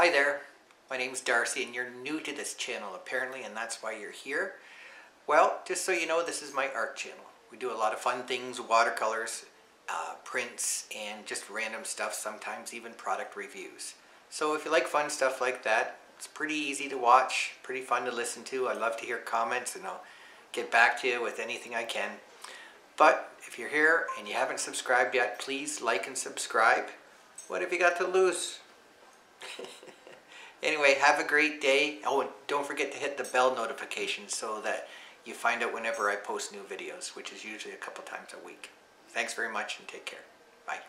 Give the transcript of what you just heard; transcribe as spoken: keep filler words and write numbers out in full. Hi there, my name is Darcy and you're new to this channel apparently, and that's why you're here. Well, just so you know, this is my art channel. We do a lot of fun things, watercolors, uh, prints, and just random stuff, sometimes even product reviews. So if you like fun stuff like that, it's pretty easy to watch, pretty fun to listen to. I love to hear comments and I'll get back to you with anything I can. But if you're here and you haven't subscribed yet, please like and subscribe. What have you got to lose? Anyway, have a great day. Oh, and don't forget to hit the bell notification so that you find out whenever I post new videos, which is usually a couple times a week. Thanks very much and take care. Bye.